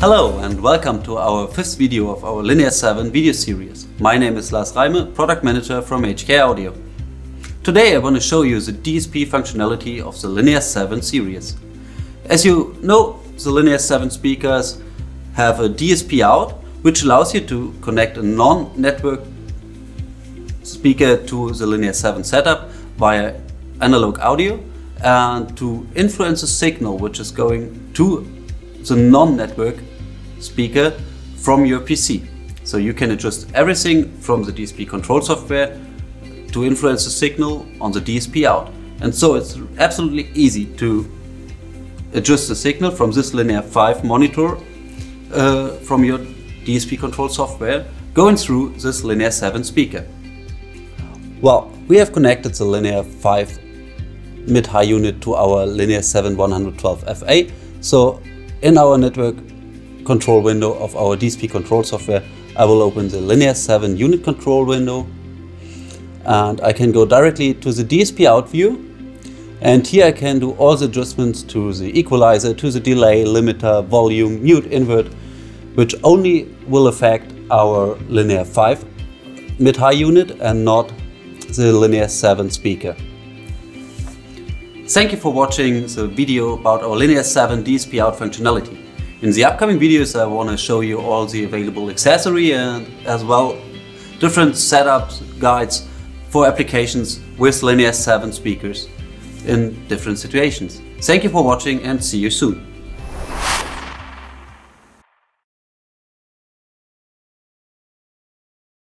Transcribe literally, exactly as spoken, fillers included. Hello and welcome to our fifth video of our Linear seven video series. My name is Lars Reimer, product manager from H K Audio. Today I want to show you the D S P functionality of the Linear seven series. As you know, the Linear seven speakers have a D S P out, which allows you to connect a non-network speaker to the Linear seven setup via analog audio and to influence the signal which is going to the non-network speaker from your P C. So you can adjust everything from the D S P control software to influence the signal on the D S P out. And so it's absolutely easy to adjust the signal from this Linear five monitor uh, from your D S P control software going through this Linear seven speaker. Well, we have connected the Linear five mid-high unit to our Linear seven one twelve F A. So in our network control window of our D S P control software, I will open the Linear seven unit control window, and I can go directly to the D S P out view. And here I can do all the adjustments to the equalizer, to the delay, limiter, volume, mute, invert, which only will affect our Linear five mid-high unit and not the Linear seven speaker. Thank you for watching the video about our Linear seven D S P out functionality. In the upcoming videos I want to show you all the available accessory and as well different setups, guides for applications with Linear seven speakers in different situations. Thank you for watching and see you soon.